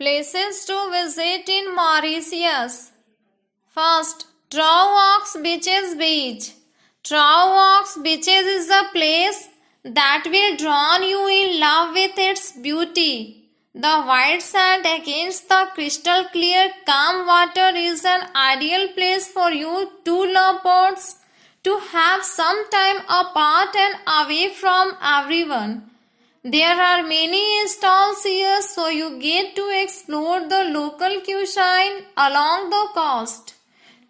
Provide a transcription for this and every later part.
Places to visit in Mauritius. First, Trou aux Biches Beach. Trou aux Biches is a place that will draw you in love with its beauty. The white sand against the crystal clear calm water is an ideal place for you two lovebirds to have some time apart and away from everyone. There are many stalls here, so you get to explore the local cuisine along the coast.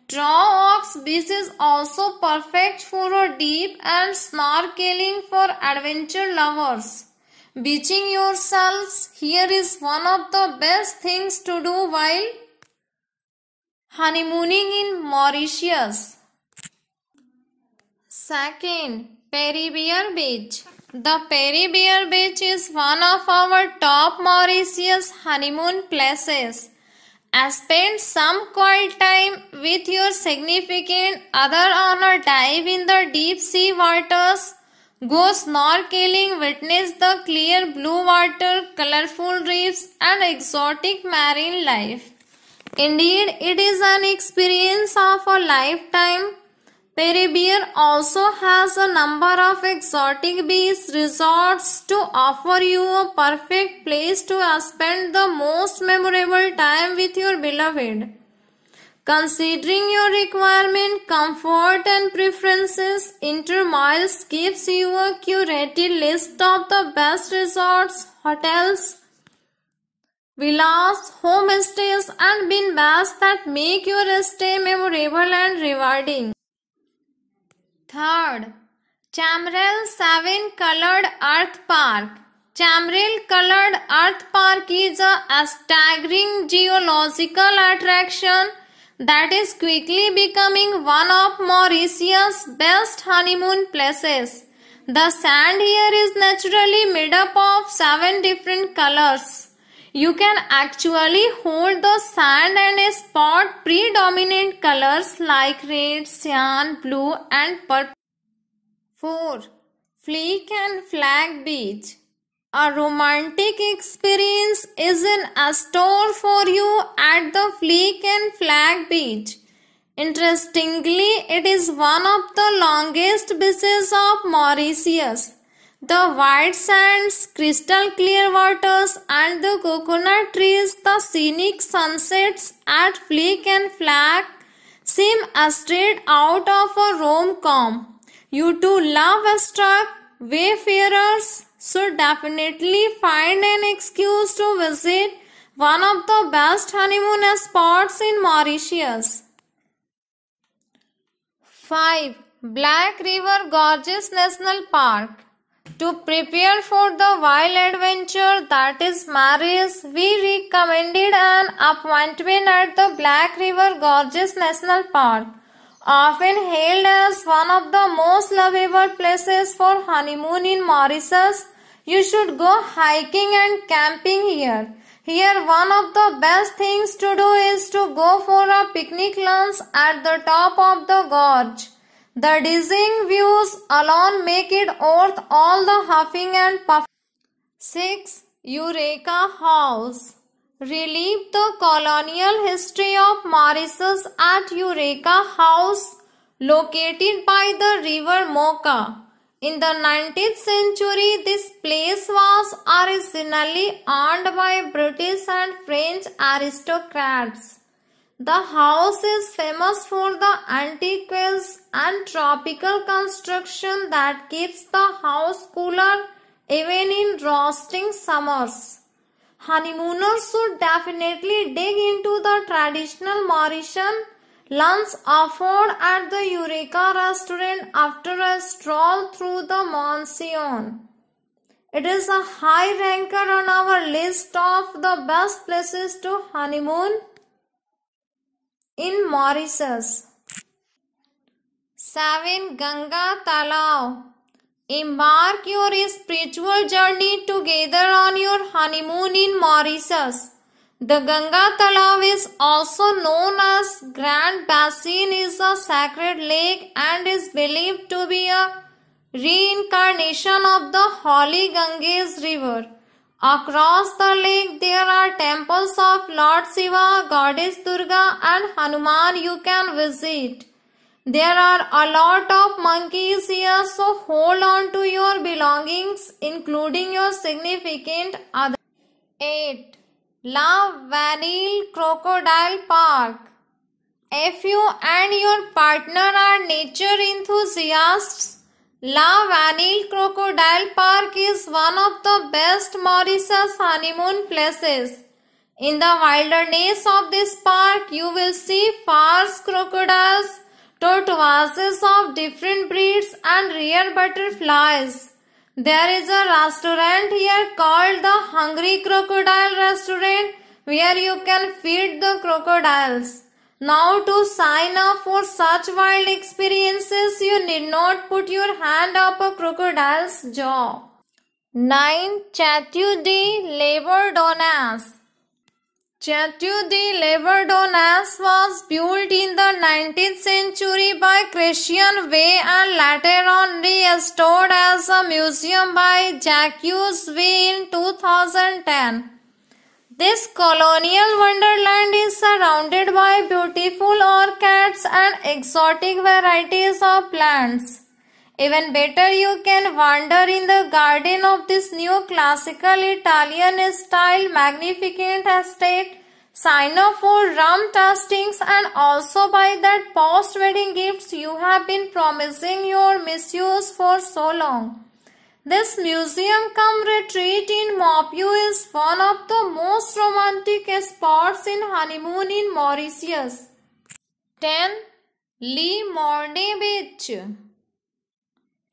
Trou aux Biches is also perfect for a dip and snorkeling for adventure lovers. Beaching yourselves here is one of the best things to do while honeymooning in Mauritius. Second, Pereybère Beach. The Pereybère Beach is one of our top Mauritius honeymoon places. Spend some quiet time with your significant other on a dive in the deep sea waters. Go snorkeling, witness the clear blue water, colorful reefs and exotic marine life. Indeed, it is an experience of a lifetime. Pereybère also has a number of exotic beach resorts to offer you a perfect place to spend the most memorable time with your beloved. Considering your requirement, comfort and preferences, Intermiles gives you a curated list of the best resorts, hotels, villas, homestays and bin baths that make your stay memorable and rewarding. Third, Chamarel 7 Colored Earth Park. Chamarel Colored Earth Park is a staggering geological attraction that is quickly becoming one of Mauritius' best honeymoon places. The sand here is naturally made up of 7 different colors. You can actually hold the sand and spot predominant colors like red, cyan, blue and purple. 4. Flic en Flac Beach. A romantic experience is in store for you at the Flic en Flac Beach. Interestingly, it is one of the longest beaches of Mauritius. The white sands, crystal clear waters and the coconut trees, the scenic sunsets at Flic en Flac seem straight out of a rom-com. You two love-struck wayfarers should definitely find an excuse to visit one of the best honeymoon spots in Mauritius. 5. Black River Gorges National Park. To prepare for the wild adventure that is marriage, we recommended an appointment at the Black River Gorges National Park, often hailed as one of the most lovable places for honeymoon in Mauritius. You should go hiking and camping here. Here, one of the best things to do is to go for a picnic lunch at the top of the gorge. The dizzying views alone make it worth all the huffing and puffing. 6. Eureka House. Relive the colonial history of Mauritius at Eureka House, located by the river Moka. In the 19th century, this place was originally owned by British and French aristocrats. The house is famous for the antiques and tropical construction that keeps the house cooler even in roasting summers. Honeymooners should definitely dig into the traditional Mauritian lunch offered at the Eureka restaurant after a stroll through the monsoon. It is a high ranker on our list of the best places to honeymoon in Mauritius. 7. Ganga Talao. Embark your spiritual journey together on your honeymoon in Mauritius. The Ganga Talao is also known as Grand Basin, is a sacred lake and is believed to be a reincarnation of the holy Ganges river. Across the lake there are temples of Lord Shiva, Goddess Durga and Hanuman you can visit. There are a lot of monkeys here, so hold on to your belongings including your significant other. 8. La Vanille Crocodile Park. If you and your partner are nature enthusiasts, La Vanille Crocodile Park is one of the best Mauritius honeymoon places. In the wilderness of this park, you will see fierce crocodiles, tortoises of different breeds and rare butterflies. There is a restaurant here called the Hungry Crocodile Restaurant where you can feed the crocodiles. Now to sign up for such wild experiences, you need not put your hand up a crocodile's jaw. 9. Chateau de Labourdonnais. Chateau de Labourdonnais was built in the 19th century by Christian Weil and later on restored as a museum by Jacques Weil in 2010. This colonial wonderland is surrounded by beautiful orchids and exotic varieties of plants. Even better, you can wander in the garden of this new classical Italian-style magnificent estate, sign up for rum tastings and also buy that post-wedding gifts you have been promising your missus for so long. This museum cum retreat in Mauritius is one of the most romantic spots in honeymoon in Mauritius. 10. Le Morne Beach.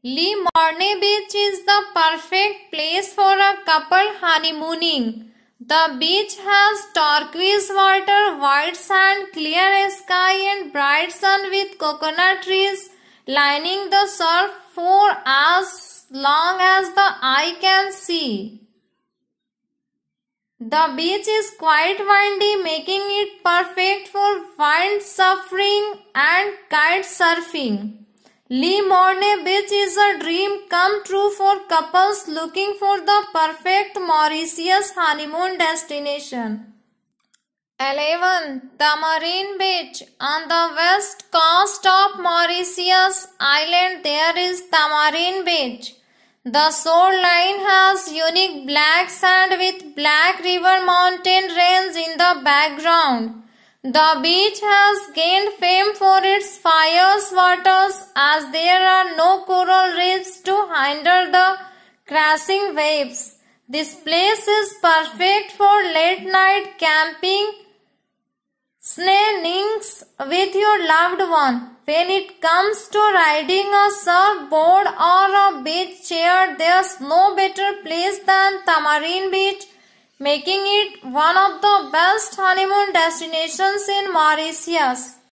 Le Morne Beach is the perfect place for a couple honeymooning. The beach has turquoise water, white sand, clear sky and bright sun with coconut trees lining the surf for as long as the eye can see. The beach is quite windy, making it perfect for wind surfing and kite surfing. Le Morne Beach is a dream come true for couples looking for the perfect Mauritius honeymoon destination. 11. Tamarin Beach. On the west coast of Mauritius Island, there is Tamarin Beach. The shoreline has unique black sand with Black River mountain range in the background. The beach has gained fame for its fierce waters as there are no coral reefs to hinder the crashing waves. This place is perfect for late night camping, snorkelings with your loved one. When it comes to riding a surfboard or a beach chair, there's no better place than Tamarin Beach, making it one of the best honeymoon destinations in Mauritius.